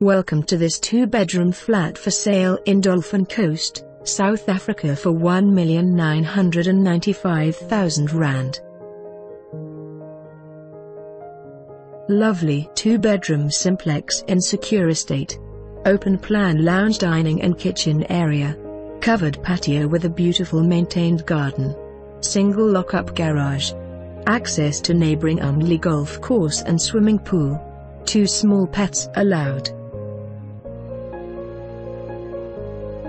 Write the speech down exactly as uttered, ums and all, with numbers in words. Welcome to this two-bedroom flat for sale in Dolphin Coast, South Africa for one million nine hundred ninety-five thousand rand. Lovely two-bedroom simplex in secure estate. Open plan lounge, dining and kitchen area. Covered patio with a beautiful maintained garden. Single lock-up garage. Access to neighboring Umhlali golf course and swimming pool. Two small pets allowed.